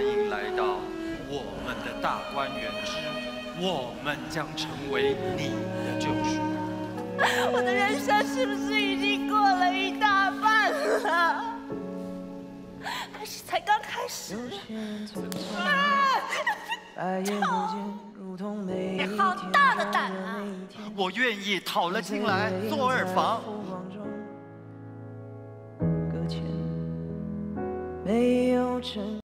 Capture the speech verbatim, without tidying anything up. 欢迎来到我们的大观园之，我们将成为你的救赎。我的人生是不是已经过了一大半了？还是才刚开始？啊！你好大的胆啊！我愿意讨了进来做二房。 没有成。